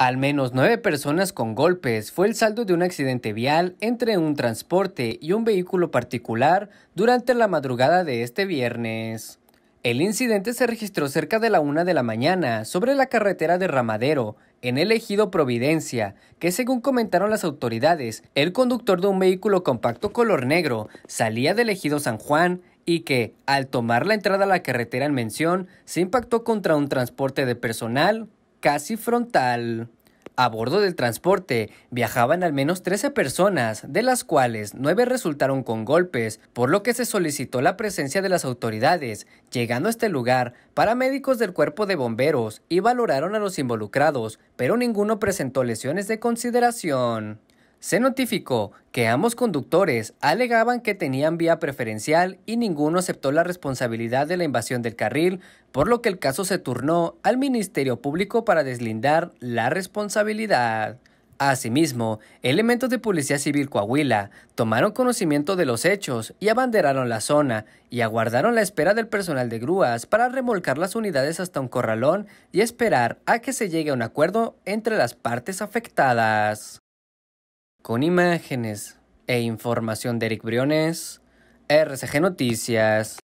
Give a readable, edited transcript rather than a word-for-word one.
Al menos 9 personas con golpes fue el saldo de un accidente vial entre un transporte y un vehículo particular durante la madrugada de este viernes. El incidente se registró cerca de la 1 de la mañana sobre la carretera de Ramadero, en el ejido Providencia, que según comentaron las autoridades, el conductor de un vehículo compacto color negro salía del ejido San Juan y que, al tomar la entrada a la carretera en mención, se impactó contra un transporte de personal casi frontal. A bordo del transporte viajaban al menos 13 personas, de las cuales 9 resultaron con golpes, por lo que se solicitó la presencia de las autoridades. Llegando a este lugar, paramédicos del cuerpo de bomberos y valoraron a los involucrados, pero ninguno presentó lesiones de consideración. Se notificó que ambos conductores alegaban que tenían vía preferencial y ninguno aceptó la responsabilidad de la invasión del carril, por lo que el caso se turnó al Ministerio Público para deslindar la responsabilidad. Asimismo, elementos de Policía Civil Coahuila tomaron conocimiento de los hechos y abanderaron la zona y aguardaron la espera del personal de grúas para remolcar las unidades hasta un corralón y esperar a que se llegue a un acuerdo entre las partes afectadas. Con imágenes e información de Eric Briones, RCG Noticias.